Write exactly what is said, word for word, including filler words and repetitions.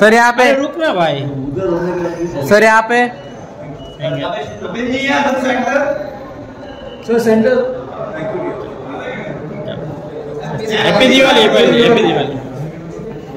sir यहाँ पे रुकना भाई, सर यहाँ पे sir centre happy Diwali happy Diwali